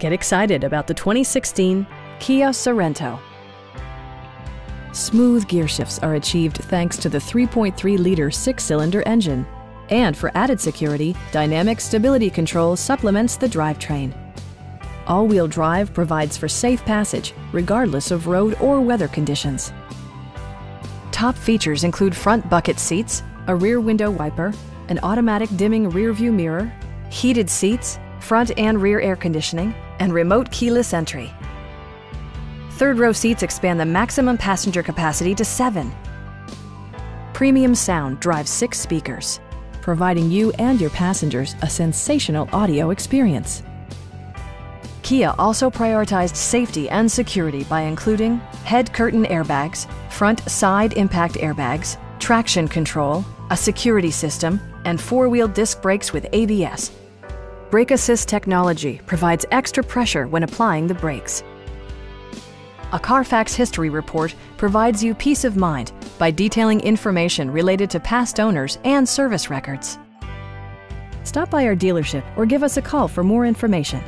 Get excited about the 2016 Kia Sorento. Smooth gear shifts are achieved thanks to the 3.3-liter six-cylinder engine. And for added security, dynamic stability control supplements the drivetrain. All-wheel drive provides for safe passage, regardless of road or weather conditions. Top features include front bucket seats, a rear window wiper, an automatic dimming rearview mirror, heated seats, front and rear air conditioning, and remote keyless entry. Third row seats expand the maximum passenger capacity to 7. Premium sound drives 6 speakers, providing you and your passengers a sensational audio experience. Kia also prioritized safety and security by including head curtain airbags, front side impact airbags, traction control, a security system, and four-wheel disc brakes with ABS. Brake assist technology provides extra pressure when applying the brakes. A Carfax history report provides you peace of mind by detailing information related to past owners and service records. Stop by our dealership or give us a call for more information.